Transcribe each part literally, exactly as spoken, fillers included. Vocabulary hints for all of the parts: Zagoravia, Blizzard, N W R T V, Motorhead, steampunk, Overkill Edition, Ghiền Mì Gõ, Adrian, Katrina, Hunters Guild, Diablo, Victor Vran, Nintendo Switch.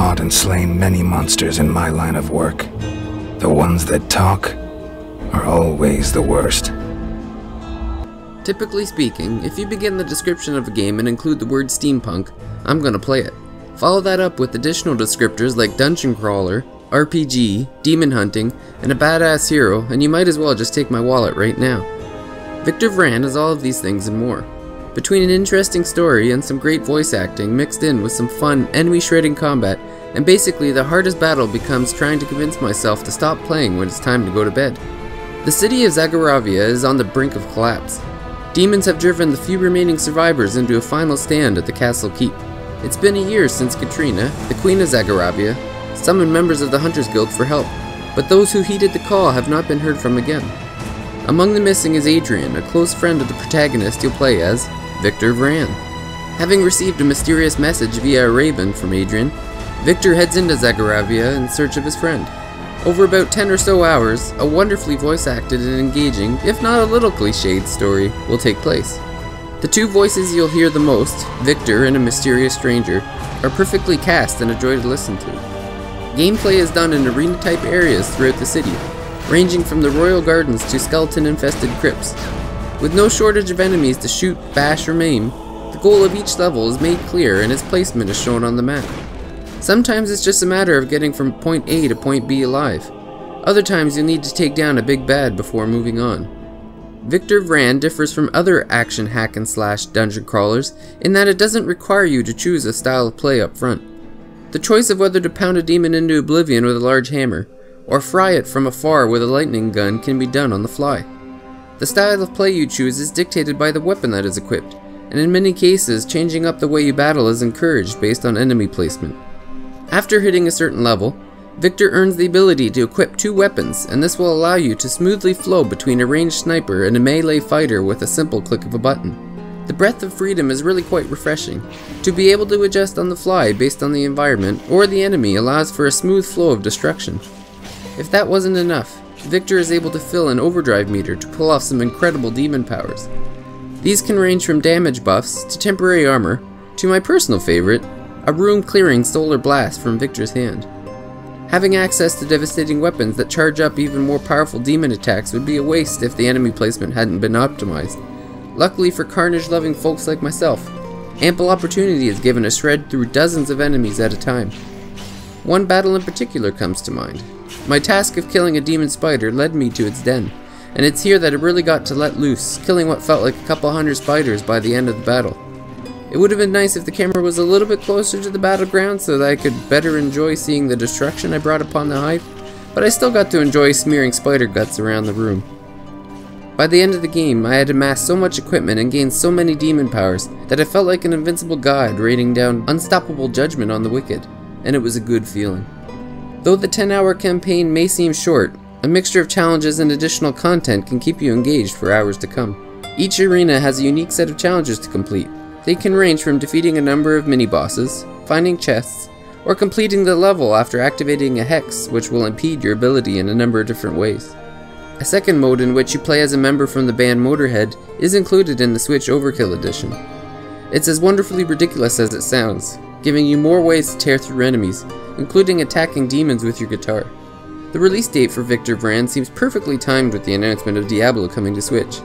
fought and slain many monsters in my line of work. The ones that talk are always the worst. Typically speaking, if you begin the description of a game and include the word steampunk, I'm gonna play it. Follow that up with additional descriptors like dungeon crawler, R P G, demon hunting, and a badass hero, and you might as well just take my wallet right now. Victor Vran is all of these things and more. Between an interesting story and some great voice acting mixed in with some fun enemy-shredding combat, and basically the hardest battle becomes trying to convince myself to stop playing when it's time to go to bed. The city of Zagoravia is on the brink of collapse. Demons have driven the few remaining survivors into a final stand at the castle keep. It's been a year since Katrina, the Queen of Zagoravia, summoned members of the Hunters Guild for help, but those who heeded the call have not been heard from again. Among the missing is Adrian, a close friend of the protagonist you'll play as, Victor Vran. Having received a mysterious message via a raven from Adrian, Victor heads into Zagoravia in search of his friend. Over about ten or so hours, a wonderfully voice-acted and engaging, if not a little cliched story, will take place. The two voices you'll hear the most, Victor and a mysterious stranger, are perfectly cast and a joy to listen to. Gameplay is done in arena-type areas throughout the city, ranging from the royal gardens to skeleton-infested crypts. With no shortage of enemies to shoot, bash, or maim, the goal of each level is made clear and its placement is shown on the map. Sometimes it's just a matter of getting from point A to point B alive. Other times you'll need to take down a big bad before moving on. Victor Vran differs from other action hack and slash dungeon crawlers in that it doesn't require you to choose a style of play up front. The choice of whether to pound a demon into oblivion with a large hammer, or fry it from afar with a lightning gun can be done on the fly. The style of play you choose is dictated by the weapon that is equipped, and in many cases changing up the way you battle is encouraged based on enemy placement. After hitting a certain level, Victor earns the ability to equip two weapons, and this will allow you to smoothly flow between a ranged sniper and a melee fighter with a simple click of a button. The breadth of freedom is really quite refreshing. To be able to adjust on the fly based on the environment or the enemy allows for a smooth flow of destruction. If that wasn't enough, Victor is able to fill an overdrive meter to pull off some incredible demon powers. These can range from damage buffs to temporary armor, to my personal favorite, a room-clearing solar blast from Victor's hand. Having access to devastating weapons that charge up even more powerful demon attacks would be a waste if the enemy placement hadn't been optimized. Luckily for carnage-loving folks like myself, ample opportunity is given to shred through dozens of enemies at a time. One battle in particular comes to mind. My task of killing a demon spider led me to its den, and it's here that I really got to let loose, killing what felt like a couple hundred spiders by the end of the battle. It would have been nice if the camera was a little bit closer to the battleground so that I could better enjoy seeing the destruction I brought upon the hive, but I still got to enjoy smearing spider guts around the room. By the end of the game, I had amassed so much equipment and gained so many demon powers that I felt like an invincible god raining down unstoppable judgment on the wicked, and it was a good feeling. Though the ten hour campaign may seem short, a mixture of challenges and additional content can keep you engaged for hours to come. Each arena has a unique set of challenges to complete. They can range from defeating a number of mini-bosses, finding chests, or completing the level after activating a hex which will impede your ability in a number of different ways. A second mode in which you play as a member from the band Motorhead is included in the Switch Overkill Edition. It's as wonderfully ridiculous as it sounds, giving you more ways to tear through enemies, including attacking demons with your guitar. The release date for Victor Vran seems perfectly timed with the announcement of Diablo coming to Switch.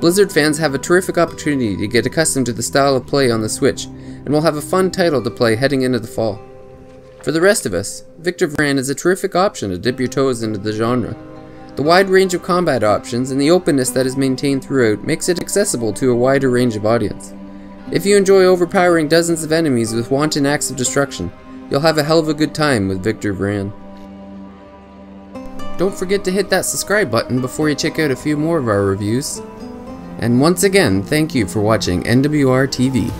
Blizzard fans have a terrific opportunity to get accustomed to the style of play on the Switch, and will have a fun title to play heading into the fall. For the rest of us, Victor Vran is a terrific option to dip your toes into the genre. The wide range of combat options and the openness that is maintained throughout makes it accessible to a wider range of audience. If you enjoy overpowering dozens of enemies with wanton acts of destruction, you'll have a hell of a good time with Victor Vran. Don't forget to hit that subscribe button before you check out a few more of our reviews. And once again, thank you for watching N W R T V.